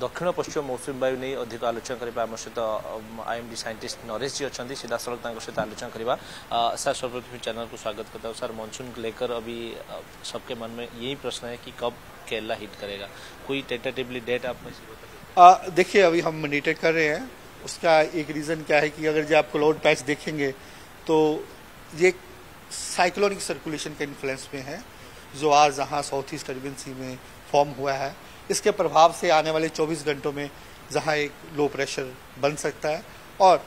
दक्षिण पश्चिम मौसुमी वायु नहीं अधिक आलोचना करवा आम सहित आईएमडी साइंटिस्ट नरेश जी अच्छा सीधासल सहित आलोचना करवा। सर सर्वप्रथम चैनल को स्वागत करता हूँ। सर, मानसून को लेकर अभी सबके मन में यही प्रश्न है कि कब केरला हिट करेगा, कोई टेंटेटिवली डेट आप में? देखिए, अभी हम मॉनिटर कर रहे हैं। उसका एक रीज़न क्या है कि अगर जो आप क्लाउड पैच देखेंगे तो ये साइक्लोनिक सर्कुलेशन के इन्फ्लुएंस में है जो आज जहाँ साउथ ईस्ट अरबियन सी में फॉर्म हुआ है। इसके प्रभाव से आने वाले 24 घंटों में जहाँ एक लो प्रेशर बन सकता है और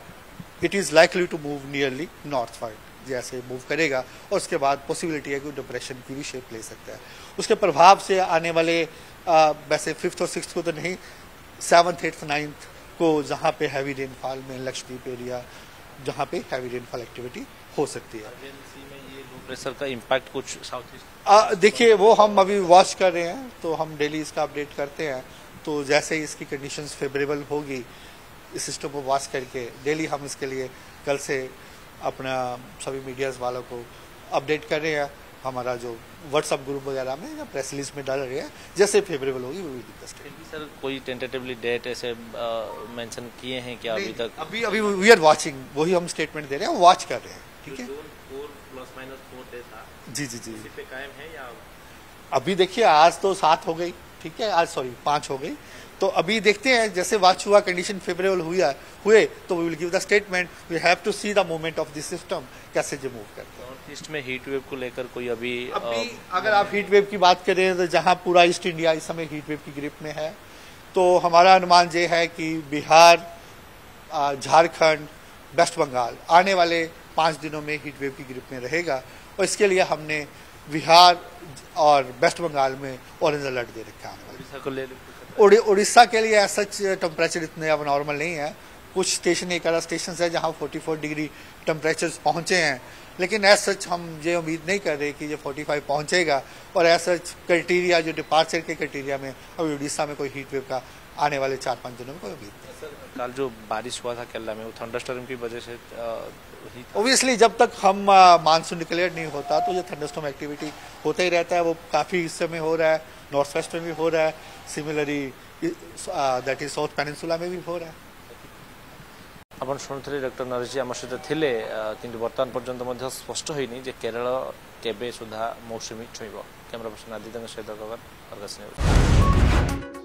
it is likely to move nearly north wide जैसे मूव करेगा और उसके बाद पॉसिबिलिटी है कि डिप्रेशन की भी शेप ले सकता है। उसके प्रभाव से आने वाले वैसे 5th और 6th को तो नहीं, 7th 8th 9th को जहाँ पे हैवी रेनफॉल में लक्षद्वीप एरिया जहाँ पे हैवी रेनफॉल एक्टिविटी हो सकती है। में ये लो प्रेशर का इम्पैक्ट कुछ साउथ ईस्ट देखिए वो हम अभी वॉच कर रहे हैं तो हम डेली इसका अपडेट करते हैं। तो जैसे ही इसकी कंडीशंस फेवरेबल होगी इस सिस्टम को वॉच करके डेली हम इसके लिए कल से अपना सभी मीडियाज़ वालों को अपडेट कर रहे हैं। हमारा जो व्हाट्सएप ग्रुप वगैरह में या प्रेस रिलीज में डाल रहे हैं, जैसे फेवरेबल होगी वो भी डिस्कस करेंगे। सर, कोई टेंटेटिवली डेट ऐसे मेंशन किए हैं क्या अभी तक? अभी वी आर वाचिंग, वही हम स्टेटमेंट दे रहे हैं, वॉच कर रहे हैं। ठीक है, 4 ± 4 डे था। जी इसी पे कायम है या अभी? देखिए, आज तो 7 हो गई, ठीक है, आज सॉरी 5 हो गई। तो अभी देखते हैं जैसे वॉच हुआ, कंडीशन फेवरेबल हुए तो we will give the statement. We have to see the movement of this system कैसे जो मूव करता है। नॉर्थ ईस्ट में हीट वेव को लेकर कोई अभी अगर आप हीट वेव की बात करें तो जहां पूरा ईस्ट इंडिया इस समय हीट वेव की ग्रिप में है तो हमारा अनुमान ये है कि बिहार, झारखंड, वेस्ट बंगाल आने वाले 5 दिनों में हीट वेव की ग्रिप में रहेगा और इसके लिए हमने बिहार और वेस्ट बंगाल में ऑरेंज अलर्ट दे रखा है। उड़ीसा के लिए ऐसा टेम्परेचर इतने अब नॉर्मल नहीं है, कुछ स्टेशन एक स्टेशन है जहाँ 44 डिग्री टेम्परेचर पहुँचे हैं, लेकिन एज सच हम ये उम्मीद नहीं कर रहे कि ये 45 पहुँचेगा और एज सच क्राइटेरिया जो डिपार्चर के क्राइटेरिया में अभी उड़ीसा में कोई हीट वेव का आने वाले 4-5 दिनों में कोई उम्मीद नहीं। सर, कल जो बारिश हुआ था केरला में वो थंडरस्टॉर्म की वजह से ओबियसली जब तक हम मानसून डिक्लेयर नहीं होता तो ये थंडरस्टॉर्म एक्टिविटी होता ही रहता है। वो काफ़ी हिस्से में हो रहा है, नॉर्थ वेस्ट में भी हो रहा है, similarly that is south peninsula में भी हो रहा है। अपन शुणुले डॉक्टर नरेश जी आम सहित थे कि बर्तमान पर्यटन स्पष्ट होनी केरल केबे सुधा मौसुमी छुईब। कैमरा पर्सन आदित्य सहित।